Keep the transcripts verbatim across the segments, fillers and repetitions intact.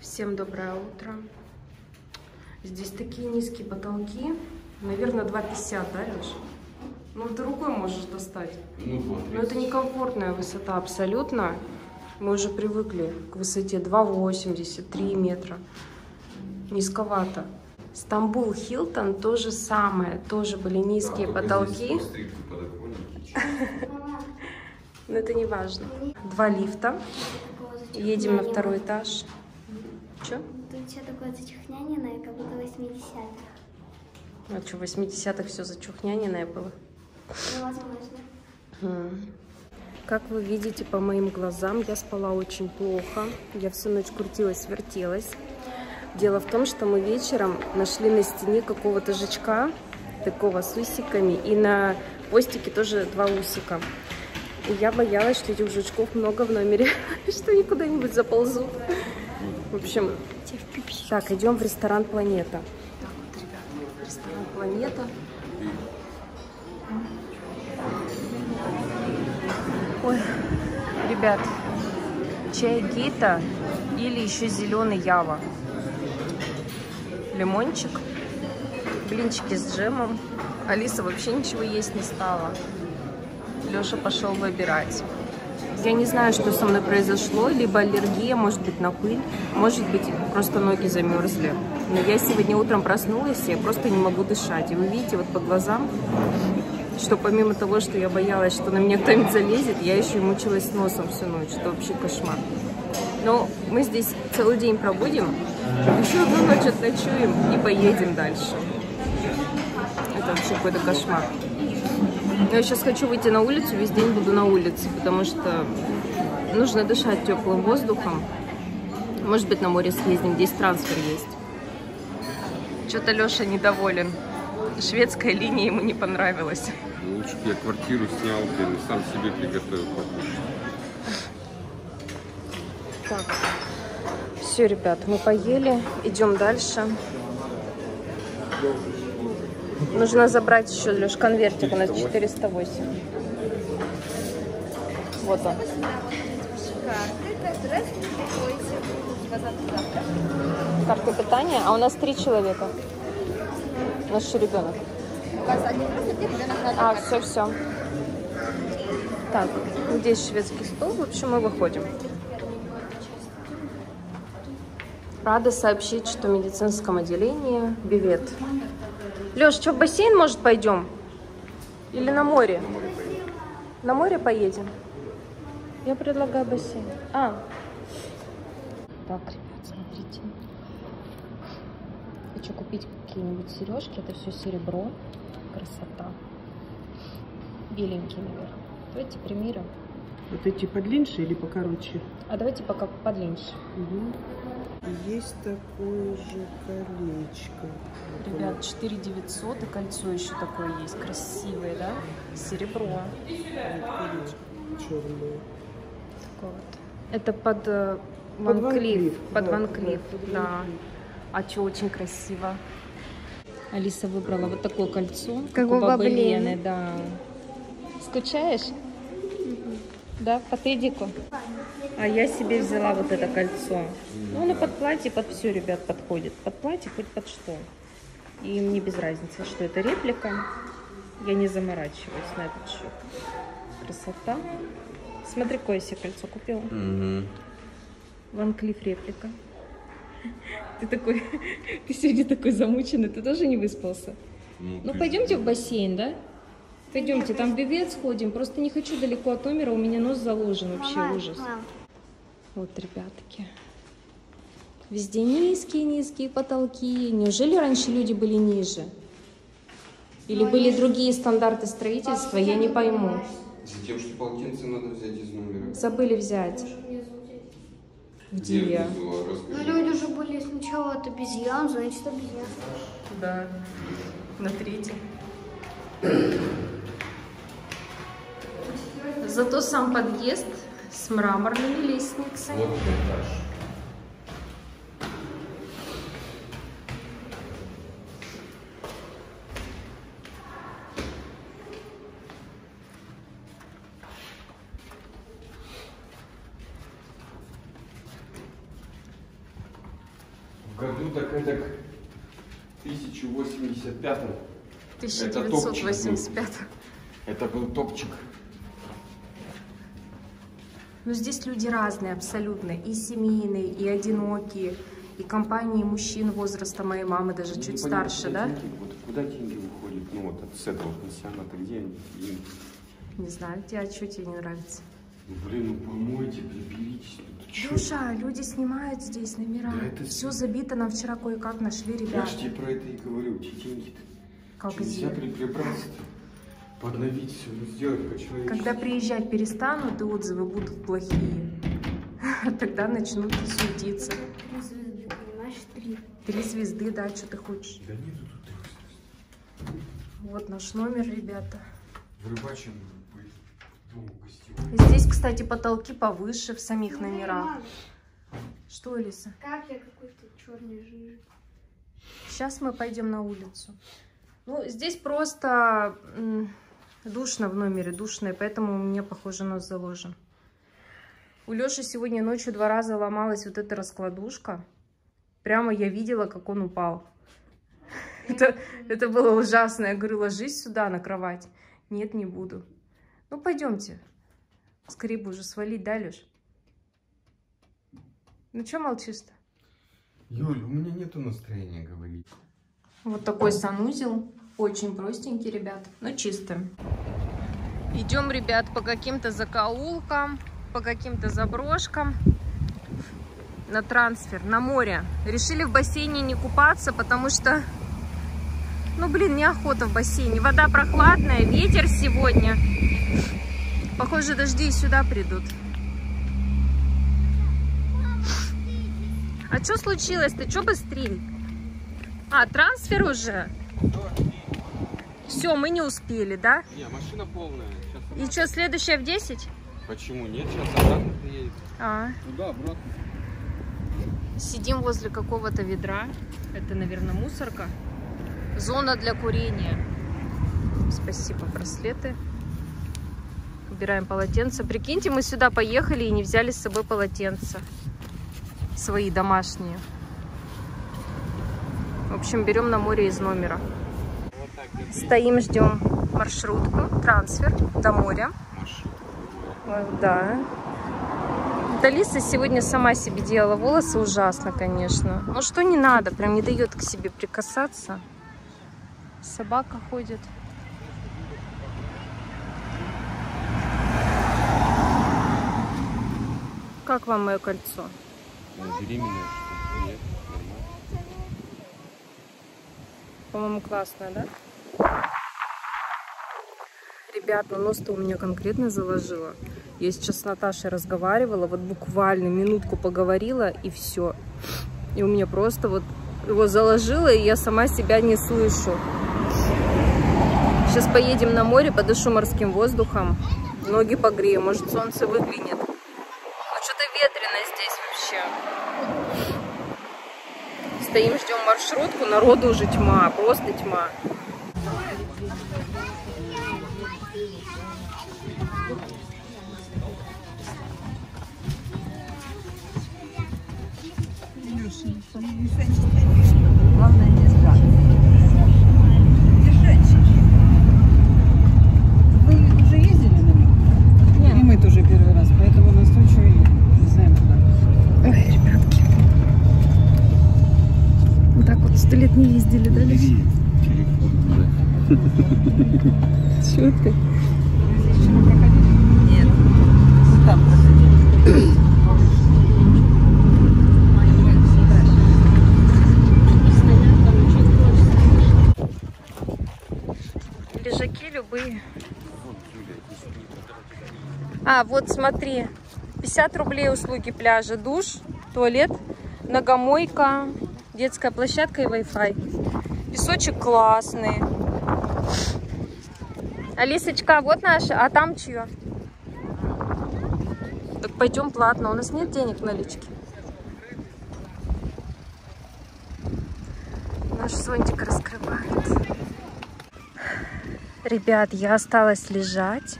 Всем доброе утро. Здесь такие низкие потолки. Наверное, два пятьдесят, да, Лёша? Ну, ты рукой можешь достать. Ну, вот. Но это некомфортная высота абсолютно. Мы уже привыкли к высоте два восемьдесят, три метра. Низковато. Стамбул, Хилтон, то же самое. Тоже были низкие да, потолки. Но это не важно. Два лифта. Едем на второй этаж. Че? Тут что такое зачухняненное, как будто восьмидесятых. А что, в восьмидесятых все зачухняненное было? Ну, возможно. Как вы видите по моим глазам, я спала очень плохо. Я всю ночь крутилась, вертелась. Дело в том, что мы вечером нашли на стене какого-то жучка, такого с усиками. И на постике тоже два усика. И я боялась, что этих жучков много в номере, что они куда-нибудь заползут. В общем, так, идем в ресторан «Планета». Так, вот, ребята, ресторан «Планета». Ой, ребят, чай гейта или еще зеленый ява. Лимончик, блинчики с джемом. Алиса вообще ничего есть не стала. Лёша пошел выбирать. Я не знаю, что со мной произошло. Либо аллергия, может быть, на пыль. Может быть, просто ноги замерзли. Но я сегодня утром проснулась, и я просто не могу дышать. И вы видите вот по глазам, что помимо того, что я боялась, что на меня кто-нибудь залезет, я еще и мучилась носом всю ночь. Это вообще кошмар. Но мы здесь целый день пробудем, еще одну ночь отночуем и поедем дальше. Это вообще какой-то кошмар. Но я сейчас хочу выйти на улицу, весь день буду на улице, потому что нужно дышать теплым воздухом. Может быть, на море съездим, здесь трансфер есть. Что-то Лёша недоволен. Шведская линия ему не понравилась. Лучше бы я квартиру снял, блин, сам себе приготовил покушать. Так, все, ребят, мы поели, идем дальше. Нужно забрать еще, Леш, конвертик, у нас четыреста восемь. Вот он. Карту питания, а у нас три человека. Наш ребенок. А, все, все. Так, здесь шведский стол, в общем, мы выходим. Рада сообщить, что в медицинском отделении бивет. Лёш, что, в бассейн, может, пойдем? Или на море? На море поедем. На море поедем? Я предлагаю бассейн. А. Так, ребят, смотрите. Хочу купить какие-нибудь сережки. Это все серебро. Красота. Беленькие, наверное. Давайте примерим. Вот эти подлиннее или покороче? А давайте пока подлиннее. Угу. Есть такое же колечко. Ребят, четыре девятьсот, и кольцо еще такое есть. Красивое, да? Серебро. Колечко черное. Такое вот. Это под Ван Клиф. Под Ван Клиф, да. А что, очень красиво. Алиса выбрала вот такое кольцо. Как у бабы Лены, да. Скучаешь? Да, по Тедику. А я себе взяла вот это кольцо. Ну, оно под платье, под все, ребят, подходит. Под платье, хоть под что. И мне без разницы, что это реплика. Я не заморачиваюсь на этот счет. Красота. Смотри, какое я себе кольцо купила. Угу. Ван Клиф реплика. Ты такой, ты сегодня такой замученный, ты тоже не выспался. Ну, ну пойдемте в бассейн, да? Пойдемте, там в бивет сходим. Просто не хочу далеко от номера, у меня нос заложен, вообще ужас. Вот, ребятки. Везде низкие-низкие потолки. Неужели раньше люди были ниже? Или были другие стандарты строительства, я не пойму. Затем, что полотенце надо взять из номера. Забыли взять. Где я? Ну, люди же были сначала от обезьян, значит, обезьян. Да, на третьем. Зато сам подъезд с мраморными лестницами. Вот этаж. году, так это к тысяча девятьсот восемьдесят пятому. тысяча девятьсот восемьдесят пятом. Это был топчик. Но здесь люди разные абсолютно. И семейные, и одинокие, и компании мужчин возраста моей мамы, даже ну, чуть старше, да? Деньги, вот, куда деньги уходят? Ну вот с этого пансионата, где они? Им? Не знаю, а что тебе не нравится? Ну, блин, ну помойте, приберитесь. Лёша, люди снимают здесь номера. Да, это... Все забито, нам вчера кое-как нашли ребята. Я же тебе про это и говорю, те деньги-то. Как нельзя прибраться-то? Подновить все, сделать по-человечески. Когда приезжать перестанут и отзывы будут плохие, тогда начнут суетиться. Три звезды, понимаешь, три. Три звезды, да, что ты хочешь? Да нету тут трех звезд. Вот наш номер, ребята. В Рыбачьем. Здесь, кстати, потолки повыше в самих ну, номерах. Что, Алиса? Как я какой-то черный жир. Сейчас мы пойдем на улицу. Ну, здесь просто душно в номере, душно, и поэтому у меня, похоже, нос заложен. У Лёши сегодня ночью два раза ломалась вот эта раскладушка. Прямо я видела, как он упал. Это, это было ужасно. Я говорю, ложись сюда на кровать. Нет, не буду. Ну, пойдемте. Скорее бы уже свалить, да, Лёш? Ну, чё молчишь-то? Юль, у меня нету настроения говорить. Вот такой санузел. Очень простенький, ребят, но чисто. Идем, ребят, по каким-то закоулкам, по каким-то заброшкам. На трансфер, на море. Решили в бассейне не купаться, потому что... Ну, блин, неохота в бассейне. Вода прохладная, ветер сегодня. Похоже, дожди и сюда придут. А что случилось-то? Что быстрее? А, трансфер уже? Все, мы не успели, да? Не, машина полная. Сейчас... И что, следующая в десять? Почему нет? Сейчас обратно приедет. А. Туда, обратно. Сидим возле какого-то ведра. Это, наверное, мусорка. Зона для курения. Спасибо, браслеты. Убираем полотенце. Прикиньте, мы сюда поехали и не взяли с собой полотенца. Свои домашние. В общем, берем на море из номера. Стоим, ждем маршрутку, трансфер до моря. Да. Алиса сегодня сама себе делала волосы. Ужасно, конечно. Ну что не надо, прям не дает к себе прикасаться. Собака ходит. Как вам мое кольцо? Беременная, что ли? Нет, нормально. По-моему, классное, да? Ребят, ну нос-то у меня конкретно заложило. Я сейчас с Наташей разговаривала, вот буквально минутку поговорила, и все. И у меня просто вот его заложило, и я сама себя не слышу. Сейчас поедем на море, подышу морским воздухом, ноги погрею, может, солнце выглянет. Ветрено здесь вообще. Стоим, ждем маршрутку. Народу уже тьма, просто тьма. Главное не сдаться. Вы уже ездили на нем? Нет. И мы тоже первый раз, поэтому на случай не знаем куда. Ой, ребятки. Вот так вот сто лет не ездили, да, Леша? Чё ты? Нет. Вот там проходили. Любые. А, вот смотри, пятьдесят рублей услуги пляжа, душ, туалет, многомойка, детская площадка и вай-фай. Песочек классный. Алисочка, вот наша, а там чье? Так пойдем платно, у нас нет денег в наличке. Наш зонтик раскрывается. Ребят, я осталась лежать.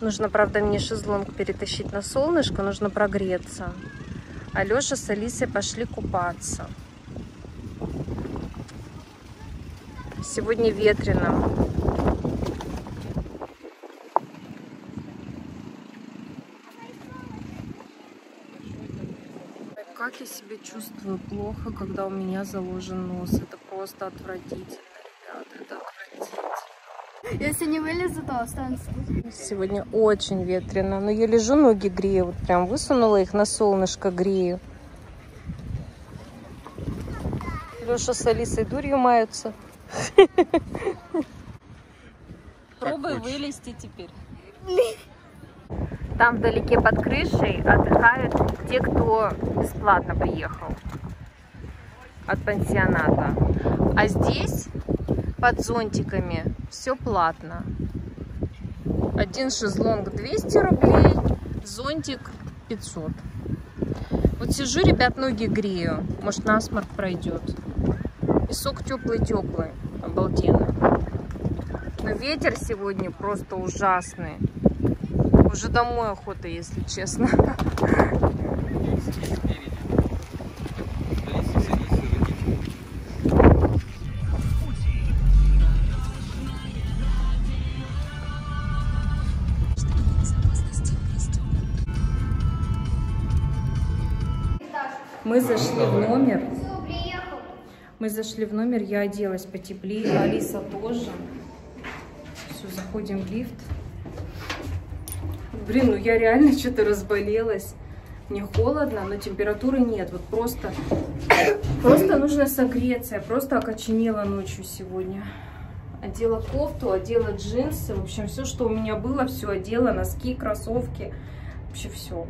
Нужно, правда, мне шезлонг перетащить на солнышко, нужно прогреться. А А Лёша с Алисой пошли купаться. Сегодня ветрено. Как я себя чувствую плохо, когда у меня заложен нос. Это просто отвратительно, ребята. Это отвратительно. Если не вылезу, то останется. Сегодня очень ветрено. Но я лежу, ноги грею. Вот прям высунула их на солнышко, грею. Лёша с Алисой дурью маются. Пробуй вылезти теперь. Там вдалеке под крышей отдыхают те, кто бесплатно приехал от пансионата. А здесь под зонтиками все платно. Один шезлонг двести рублей, зонтик пятьсот. Вот сижу, ребят, ноги грею. Может, насморк пройдет. Песок теплый-теплый, обалденно. Но ветер сегодня просто ужасный. Уже домой охота, если честно. Мы зашли в номер. Мы зашли в номер, я оделась потеплее, Алиса тоже. Все, заходим в лифт. Блин, ну я реально что-то разболелась. Мне холодно, но температуры нет. Вот просто, просто нужно согреться. Я просто окоченела ночью сегодня. Одела кофту, одела джинсы. В общем, все, что у меня было, все одела. Носки, кроссовки. Вообще все.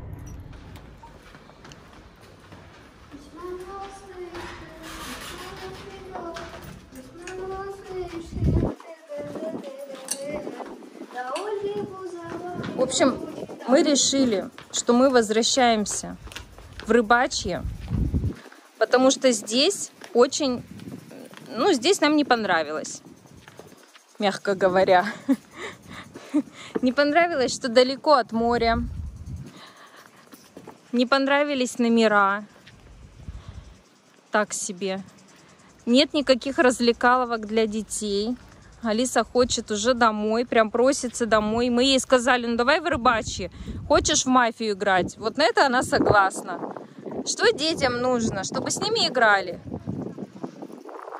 В общем... Мы решили, что мы возвращаемся в Рыбачье, потому что здесь очень, ну, здесь нам не понравилось, мягко говоря. Не понравилось, что далеко от моря, не понравились номера, так себе. Нет никаких развлекаловок для детей. Алиса хочет уже домой, прям просится домой. Мы ей сказали, ну давай в Рыбачье, хочешь в мафию играть? Вот на это она согласна. Что детям нужно? Чтобы с ними играли.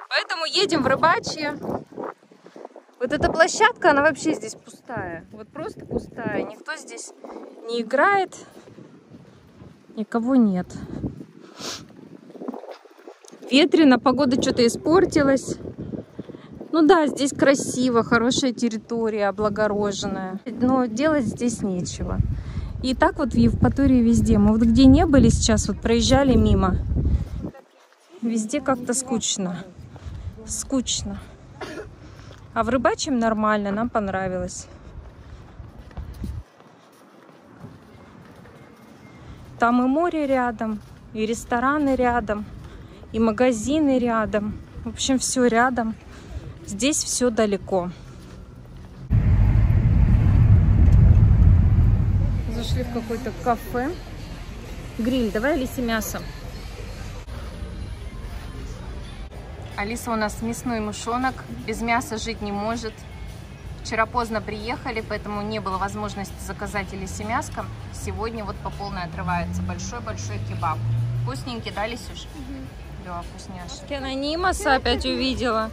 Поэтому едем в Рыбачье. Вот эта площадка, она вообще здесь пустая. Вот просто пустая. Никто здесь не играет. Никого нет. Ветрено, погода что-то испортилась. Ну да, здесь красиво, хорошая территория, облагороженная. Но делать здесь нечего. И так вот в Евпатории везде. Мы вот где не были сейчас, вот проезжали мимо. Везде как-то скучно. Скучно. А в Рыбачьем нормально, нам понравилось. Там и море рядом, и рестораны рядом, и магазины рядом. В общем, все рядом. Здесь все далеко. Зашли в какое-то кафе. Гриль, давай Алисе мясо. Алиса у нас мясной мышонок. Без мяса жить не может. Вчера поздно приехали, поэтому не было возможности заказать Алисе мяско. Сегодня вот по полной отрывается большой-большой кебаб. Вкусненький, да, Алисюш? Да, вкусняшки. Анонимуса опять увидела.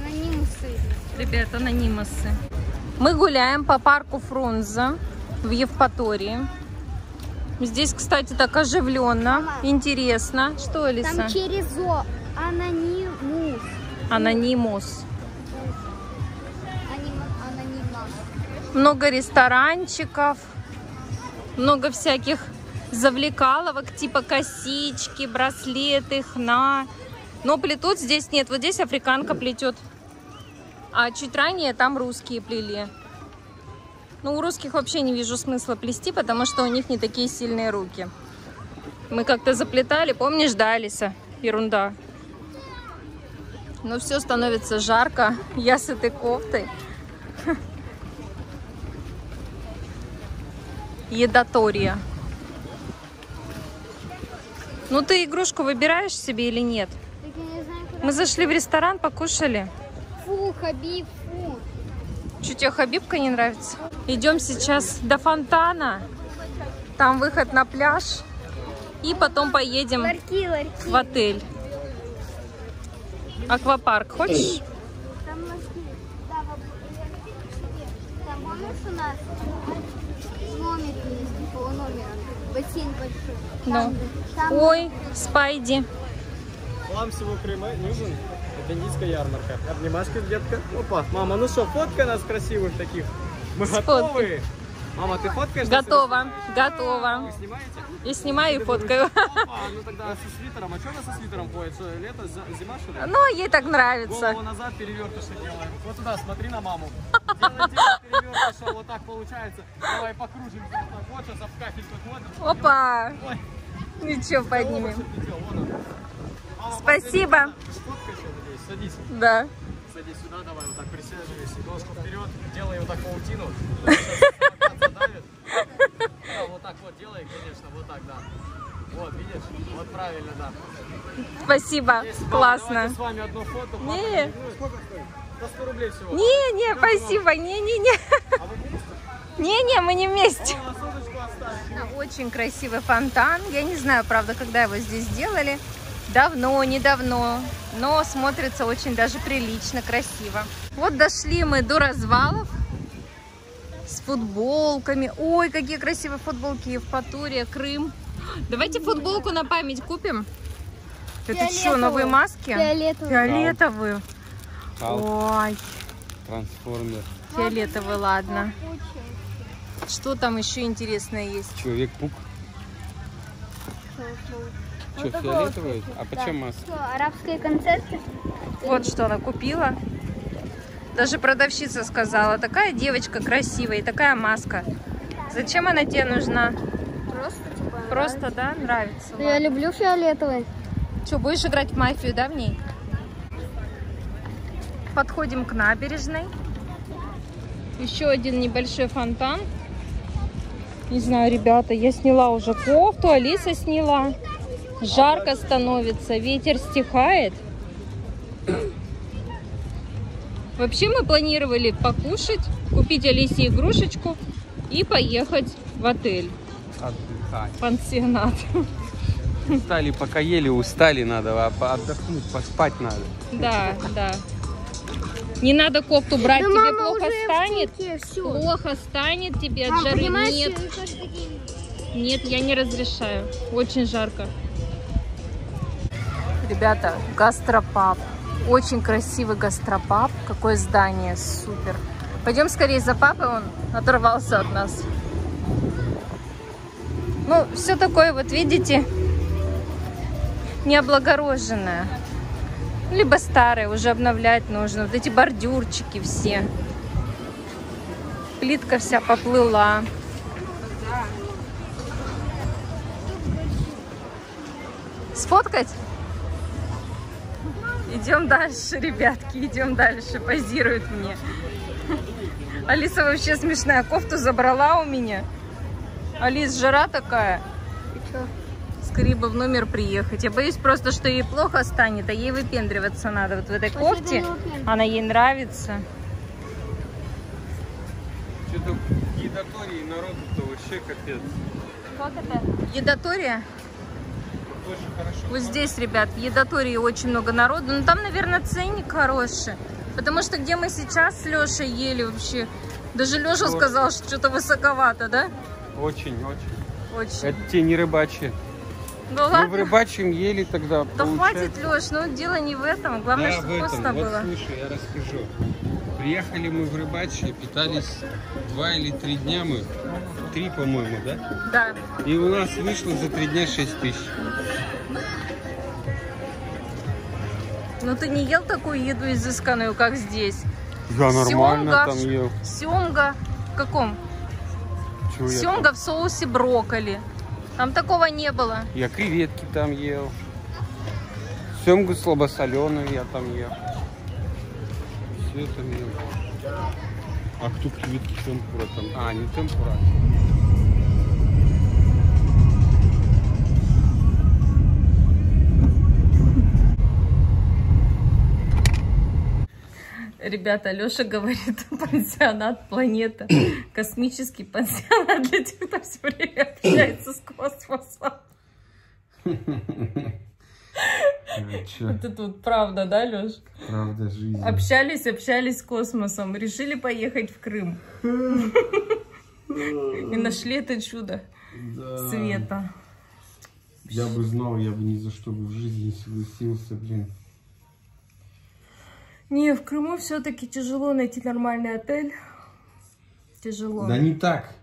Анонимусы. Ребят, анонимусы. Мы гуляем по парку Фрунзе в Евпатории. Здесь, кстати, так оживленно. Мама, интересно. Что, Алиса? Там через О. Анонимус. Анонимус. Анонимус. Много ресторанчиков. Много всяких... завлекаловок, типа косички, браслеты, хна. Но плетут здесь нет. Вот здесь африканка плетет. А чуть ранее там русские плели. Ну, у русских вообще не вижу смысла плести, потому что у них не такие сильные руки. Мы как-то заплетали, помнишь, да, Алиса? Ерунда. Но все становится жарко. Я с этой кофтой. Евпатория. Ну ты игрушку выбираешь себе или нет? Так я не знаю, куда. Мы зашли в ресторан, покушали. Фу, Хабиб, фу. Чё, тебе Хабибка не нравится? Идем сейчас до фонтана. Там выход на пляж. И потом поедем ларьки, ларьки. в отель. Аквапарк хочешь? Там у нас номер есть, типа номера. Бассейн большой. Да. Ой, Спайди. Вам всего Крыма нужен. Это индийская ярмарка. Обнимашки, детка. Опа, мама, ну что, фотка нас красивых таких. Мы готовы. Мама, ты фоткаешь? Готова, готова. Вы снимаете? Я снимаю и фоткаю. Опа, ну тогда со свитером. А что она со свитером ходит? Что, лето, зима, что ли? Ну, ей так нравится. Голову назад, перевертыши делаем. Вот туда, смотри на маму. Делай, делай, перевертыши, вот так получается. Давай покружимся. Вот сейчас в кафель тут. Опа. Ничего, поднимем. Спасибо. Садись. Да. Садись сюда, давай вот так присаживайся, ножку вперед, делай вот так паутину, вот так вот делай, конечно, вот так, да, вот, видишь, вот правильно, да. Спасибо, классно. С вами одно фото. Не, не, не, спасибо, не, не, не. Не, не, мы не вместе. Очень красивый фонтан, я не знаю, правда, когда его здесь сделали. Давно, недавно, но смотрится очень даже прилично, красиво. Вот дошли мы до развалов с футболками. Ой, какие красивые футболки. Евпатория, Крым. Давайте футболку на память купим. Фиолетовые. Это что, новые маски? Фиолетовые. Фиолетовые. Ой. Трансформер. Фиолетовый, ладно. Что там еще интересное есть? Человек-пук. Что, вот фиолетовый? Вот, а почему да. маски? Арабские концерты. Вот что она купила. Даже продавщица сказала, такая девочка красивая и такая маска. Зачем она тебе нужна? Просто, типа, Просто нравится. да, нравится. Да я люблю фиолетовый. Что, будешь играть в мафию, да, в ней? Подходим к набережной. Еще один небольшой фонтан. Не знаю, ребята, я сняла уже кофту, Алиса сняла. Жарко становится, ветер стихает. Вообще мы планировали покушать, купить Алисе игрушечку и поехать в отель. Отдыхать. Пансионат. Устали, пока ели, устали, надо отдохнуть, поспать надо. Да, да. Не надо кофту брать, да, тебе плохо станет. Аптеке, плохо станет тебе от а, жары. Нет. Нет, я не разрешаю. Очень жарко. Ребята, гастропаб. Очень красивый гастропаб. Какое здание, супер. Пойдем скорее за папой, он оторвался от нас. Ну, все такое, вот видите, необлагороженное. Либо старое, уже обновлять нужно. Вот эти бордюрчики все. Плитка вся поплыла. Сфоткать? Идем дальше, ребятки, идем дальше. Позирует мне. Алиса вообще смешная. Кофту забрала у меня. Алис, жара такая. Скорее бы в номер приехать. Я боюсь просто, что ей плохо станет, а ей выпендриваться надо. Вот в этой кофте она ей нравится. Что-то в Евпатории народу-то вообще капец. Как это? Евпатория? Вот здесь, ребят, в Евпатории очень много народу. Но там, наверное, ценник хороший. Потому что где мы сейчас с Лешей ели вообще. Даже Леша Очень. сказал, что что-то высоковато, да? Очень, очень. Очень. Это те не рыбачьи. Да ладно. Мы в рыбачьем ели тогда. Да получается... хватит, Леш, ну дело не в этом. Главное, да, что этом. вкусно вот, было. Слушай, я расскажу. Приехали мы в Рыбачье, питались два или три дня мы, три, по-моему, да? Да. И у нас вышло за три дня шесть тысяч. Ну ты не ел такую еду изысканную, как здесь? Я нормально там ел. Семга в каком? Чего семга в соусе брокколи. Там такого не было. Я креветки там ел. Семгу слабосоленую я там ел. А кто креветки темпура там? А, не темпура. ребята, Лёша говорит, пансионат Планета. Космический пансионат для тех, кто все время общается с космосом. Вот это вот правда, да, Лёш? Правда жизни. Общались, общались с космосом. Решили поехать в Крым. И нашли это чудо света. Я бы знал, я бы ни за что бы в жизни не согласился, блин. Не, в Крыму все-таки тяжело найти нормальный отель. Тяжело. Да не так.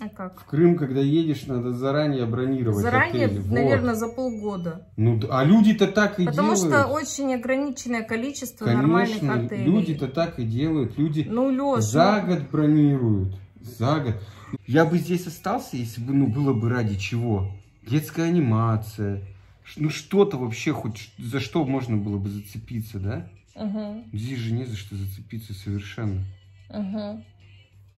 А как? В Крым, когда едешь, надо заранее бронировать. Заранее, отель. Наверное, вот. За полгода. Ну, а люди-то так и Потому делают. Потому что очень ограниченное количество Конечно, нормальных отелей. Люди-то так и делают. Люди ну, Лёша, за год бронируют. За год. Я бы здесь остался, если бы, ну, было бы ради чего. Детская анимация. Ну, что-то вообще, хоть за что можно было бы зацепиться, да? Угу. Здесь же не за что зацепиться совершенно. Угу.